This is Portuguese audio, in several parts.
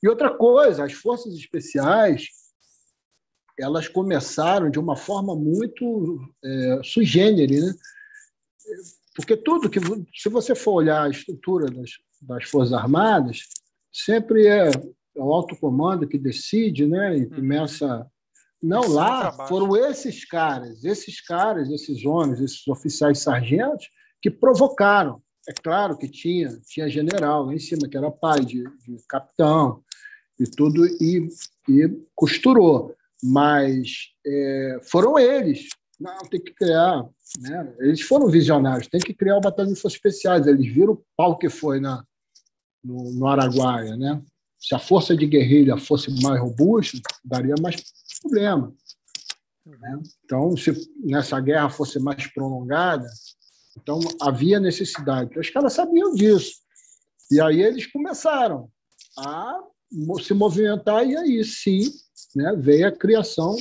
E outra coisa, as forças especiais, elas começaram de uma forma muito sui generis, né? Porque tudo que... Se você for olhar a estrutura das Forças Armadas, sempre é o alto comando que decide, né? E começa... Não, lá foram esses homens, esses oficiais sargentos que provocaram. É claro que tinha general lá em cima, que era pai de capitão e tudo, e costurou. Mas foram eles. Não, tem que criar. Né? Eles foram visionários, tem que criar o Batalhão de Forças Especiais. Eles viram o pau que foi no Araguaia. Né? Se a força de guerrilha fosse mais robusta, daria mais problema. Né? Então, se nessa guerra fosse mais prolongada, então havia necessidade. Então, os caras sabiam disso. E aí eles começaram a se movimentar, e aí sim, né, veio a criação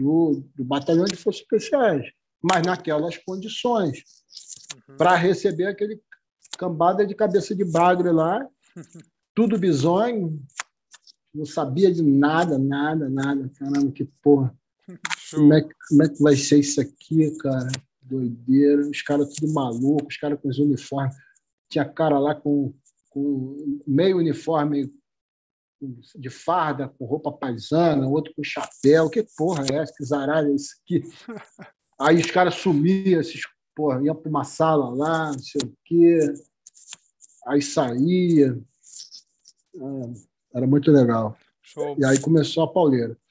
do Batalhão de Forças Especiais, mas naquelas condições, para receber aquele cambada de cabeça de bagre lá, tudo bizonho, não sabia de nada. Caramba, que porra. Como é que vai ser isso aqui, cara? Doideira. Os caras tudo maluco, os caras com os uniformes. Tinha cara lá com meio uniforme de farda, com roupa paisana, outro com chapéu. Que porra é essa? Que zaralha é isso aqui? Aí os caras sumiam, esses, porra, iam para uma sala lá, não sei o quê. Aí saía... Era muito legal. Show. E aí começou a pauleira.